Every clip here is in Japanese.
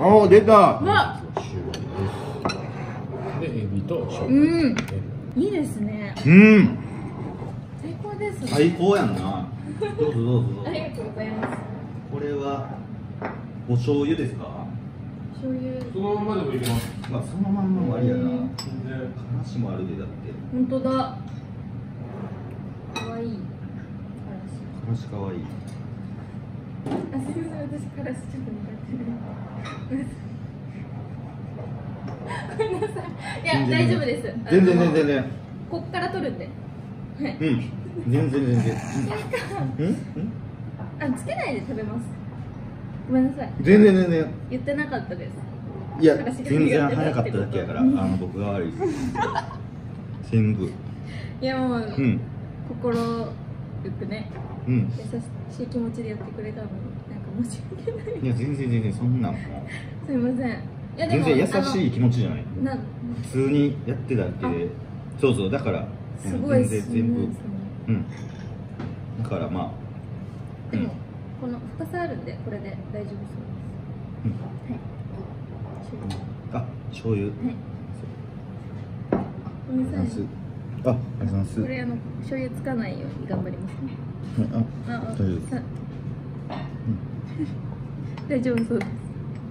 おー出た。でエビとしょうが。うん。いいですね。うん。最高です。最高やんな。どうぞどうぞ。ありがとうございます。これはお醤油ですか？醤油。そのままでもいけます。まあそのまんまもありやな。話もあるでだって。本当だ。可愛い。話可愛い。あ、すみません、私からしちょっと苦手で。ごめんなさい。いや、大丈夫です。全然。こっから取るんで。はい。うん。全然。あ、つけないで食べます。ごめんなさい。全然。言ってなかったです。いや、全然早かっただけやから、僕が悪いです。全部。いや、もう。心よくね。うん、優しい気持ちでやってくれたのに、なんか申し訳ない。いや、全然、そんなん。すみません。いや、でも全然優しい気持ちじゃない。普通にやってただけで。そう、だから。すごい。全部。うん。だから、まあ。でも、この深さあるんで、これで大丈夫そうです。うん。はい。醤油。はい。あ、ありがとうございます。これ、醤油つかないように頑張りますね。大丈夫。大丈夫そうです。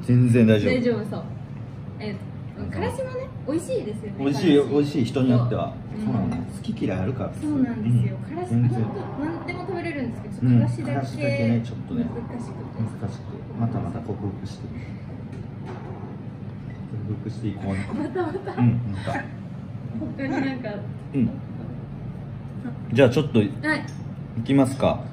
全然大丈夫。大丈夫そう。からしもね、美味しいですよね。美味しい人によっては。そうなんです。好き嫌いあるから。そうなんですよ。からし、本当何でも食べれるんですけど、からしだけね、ちょっとね、難しくて、また克服して。克服していこうね。また。他になんか。じゃあちょっと。はい。行きますか。